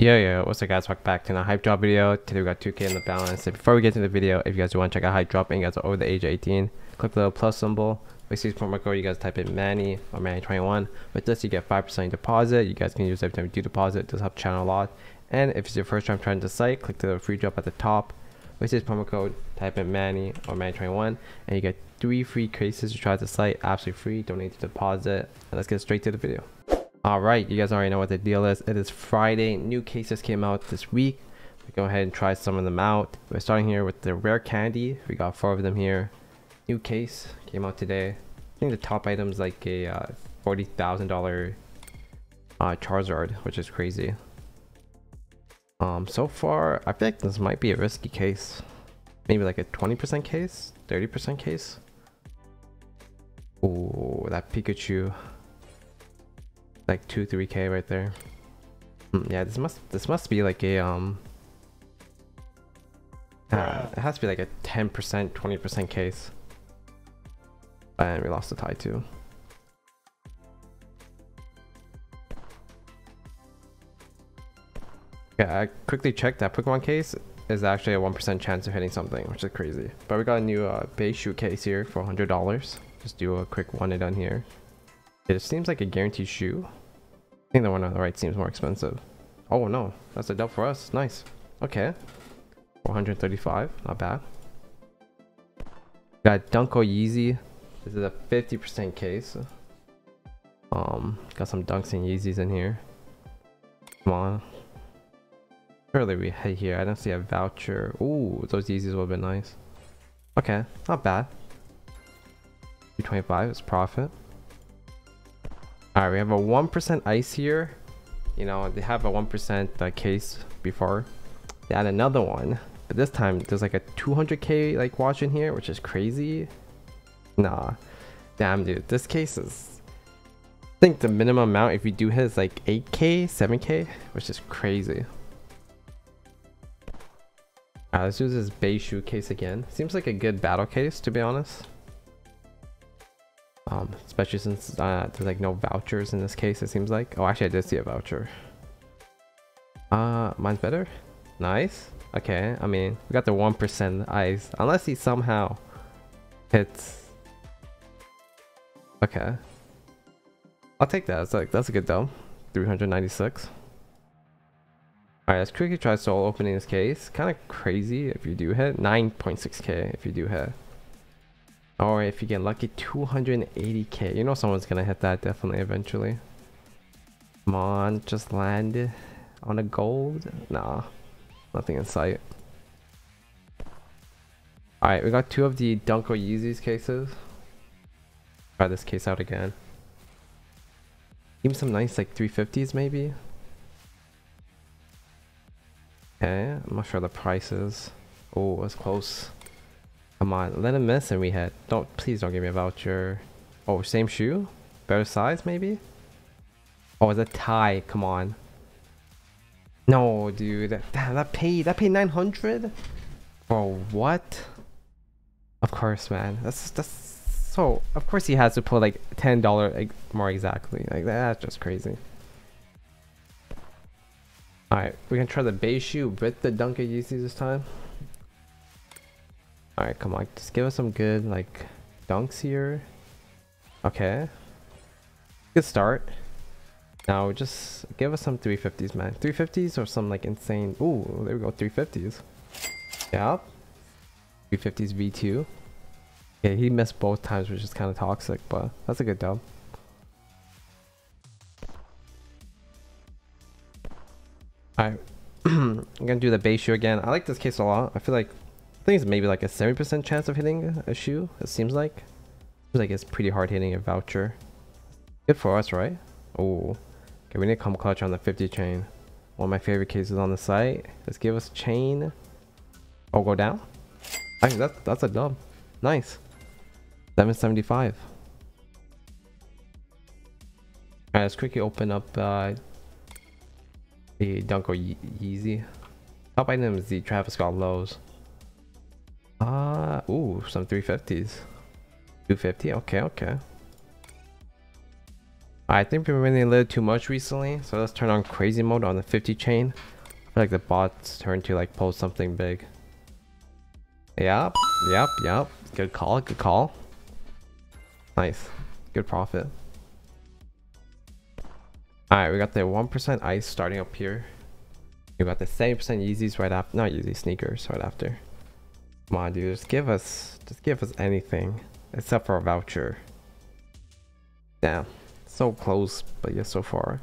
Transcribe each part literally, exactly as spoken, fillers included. Yo yo, what's up guys, welcome back to another Hype Drop video. Today we got two K in the balance. So before we get to the video, if you guys want to check out Hype Drop and you guys are over the age of eighteen, click the little plus symbol. If you use promo code, you guys type in Manny or manny twenty-one. With this you get five percent deposit. You guys can use it every time you do deposit. It does help channel a lot. And if it's your first time trying the site, click the free drop at the top. With this promo code, type in Manny or manny twenty-one and you get three free cases to try the site, absolutely free. Don't need to deposit. And let's get straight to the video. Alright, you guys already know what the deal is. It is Friday. New cases came out this week. We go ahead and try some of them out. We're starting here with the rare candy. We got four of them here. New case came out today. I think the top item is like a uh, forty thousand dollar uh, Charizard, which is crazy. Um, so far, I feel like this might be a risky case. Maybe like a twenty percent case, thirty percent case. Oh, that Pikachu. Like two three K right there. Mm, yeah, this must this must be like a um uh, it has to be like a ten percent twenty percent case, and we lost the tie too. Yeah, I quickly checked that Pokemon case is actually a one percent chance of hitting something, which is crazy. But we got a new uh, base shoe case here for one hundred dollars. Just do a quick one and done here. It seems like a guaranteed shoe. I think the one on the right seems more expensive. Oh no, that's a dub for us. Nice. Okay, four hundred thirty-five, not bad. Got Dunk Yeezy. This is a fifty percent case. Um, got some Dunks and Yeezys in here. Come on. Surely we hit here. I don't see a voucher. Ooh, those Yeezys would have been nice. Okay, not bad. two twenty-five is profit. Alright, we have a one percent ice here. You know, they have a one percent uh, case before. They add another one. But this time, there's like a two hundred K like watch in here, which is crazy. Nah. Damn, dude. This case is... I think the minimum amount, if you do hit, is like eight K, seven K, which is crazy. Alright, let's use this Baishu case again. Seems like a good battle case, to be honest. Um, especially since uh, there's like no vouchers in this case, it seems like. Oh, actually I did see a voucher. Uh, mine's better? Nice. Okay, I mean, we got the one percent ice. Unless he somehow hits. Okay. I'll take that. It's like, that's a good dump. three hundred ninety-six. Alright, let's quickly try soul opening this case. Kind of crazy if you do hit. nine point six K if you do hit. Or if you get lucky, two hundred eighty K. You know someone's gonna hit that definitely eventually. Come on, just land on a gold. Nah, nothing in sight. Alright, we got two of the Dunko Yeezys cases. Try this case out again. Even some nice like three fifties maybe. Okay, I'm not sure the prices. Oh, that's close. Come on, let him miss and we hit. Don't, please don't give me a voucher. Oh, same shoe? Better size maybe? Oh, it's a tie, come on. No, dude, damn, that paid, that paid nine hundred? Bro, what? Of course, man, that's, that's so, of course he has to pull like ten dollars like, more exactly. Like, that's just crazy. Alright, we're gonna try the base shoe with the Dunk Yeezys this time. Alright, come on, just give us some good, like, dunks here. Okay. Good start. Now, just give us some three fifties, man. three fifties or some, like, insane... Ooh, there we go, three fifties. Yep. three fifties V two. Okay, he missed both times, which is kind of toxic, but that's a good dub. Alright. I'm gonna do the base shoe again. I like this case a lot. I feel like... I think it's maybe like a seventy percent chance of hitting a shoe, it seems like. Seems like it's pretty hard hitting a voucher. Good for us, right? Oh, okay, we need to come clutch on the fifty chain. One of my favorite cases on the site. Let's give us chain. Oh, go down? Actually, that's, that's a dub. Nice. seven seventy-five. Alright, let's quickly open up uh, the Dunko Ye Yeezy. Top item is the Travis Scott lows. Ah, uh, ooh, some three fifties. two fifty, okay, okay. I think we really lit too much recently, so let's turn on crazy mode on the fifty chain. I feel like the bots turn to like post something big. Yep, yep, yep. Good call, good call. Nice. Good profit. Alright, we got the one percent ice starting up here. We got the seventy percent Yeezys right after. Not Yeezy, sneakers right after. Come on, dude. Just give us, just give us anything except for a voucher. Damn. So close, but yeah, so far.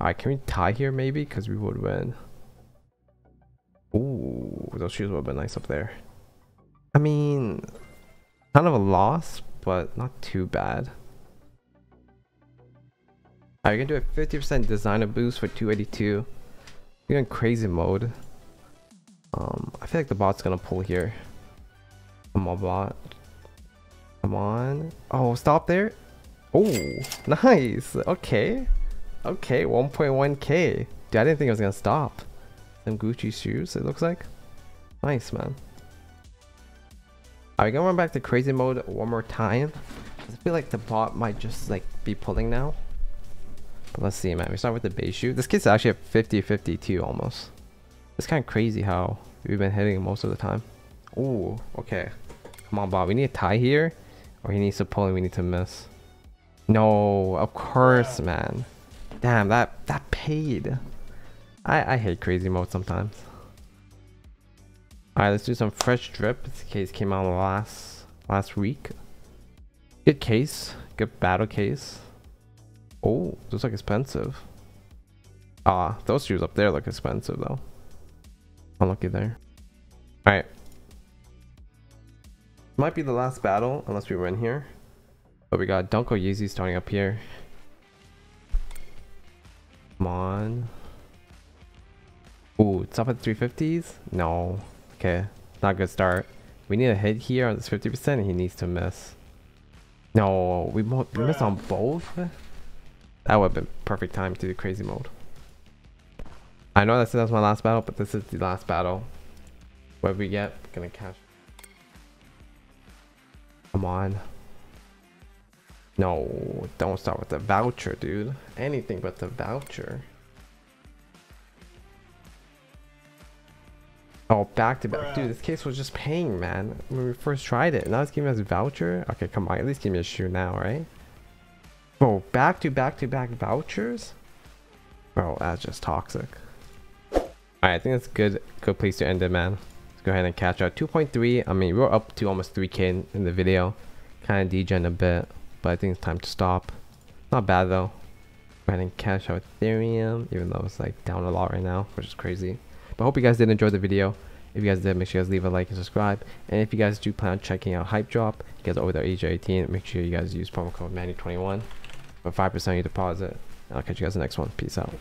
Alright, can we tie here maybe? Because we would win. Ooh, those shoes would have been nice up there. I mean, kind of a loss, but not too bad. Alright, we're gonna do a fifty percent designer boost for two eighty-two. We're in crazy mode. Um, I feel like the bot's gonna pull here. Come on, bot. Come on. Oh, stop there. Oh, nice. Okay. Okay, one point one K. Dude, I didn't think it was gonna stop. Some Gucci shoes, it looks like. Nice, man. Alright, gonna run back to crazy mode one more time. I feel like the bot might just like be pulling now. But let's see, man. We start with the base shoe. This kid's actually at fifty fifty-two almost. It's kind of crazy how we've been hitting most of the time. Ooh, okay. Come on, bot. We need a tie here, or he needs to pull and we need to miss. No, of course, man. Damn, that that paid. I, I hate crazy mode sometimes. Alright, let's do some fresh drip. This case came out last last week. Good case. Good battle case. Oh, those look expensive. Ah, those shoes up there look expensive though. Unlucky there. Alright. Might be the last battle, unless we win here. But we got Dunk or Yeezy starting up here. Come on. Ooh, it's up at three fifties? No. Okay, not a good start. We need a hit here on this fifty percent and he needs to miss. No, we, mo we missed on both? That would have been perfect time to do crazy mode. I know that that's my last battle, but this is the last battle. What we get, we're gonna cash. Come on. No, don't start with the voucher, dude. Anything but the voucher. Oh, back to back. Dude, this case was just paying, man. When we first tried it. Now it's giving us a voucher. Okay, come on. At least give me a shoe now, right? Bro, back to back to back vouchers? Bro, that's just toxic. Alright, I think that's a good, good place to end it, man. Let's go ahead and catch out. two point three. I mean, we were up to almost three K in, in the video. Kind of degen a bit. But I think it's time to stop. Not bad though. Go ahead and cash out Ethereum, even though it's like down a lot right now, which is crazy. But I hope you guys did enjoy the video. If you guys did, make sure you guys leave a like and subscribe. And if you guys do plan on checking out Hype Drop, you guys are over there age eighteen, make sure you guys use promo code manny twenty-one for five percent of your deposit. And I'll catch you guys in the next one. Peace out.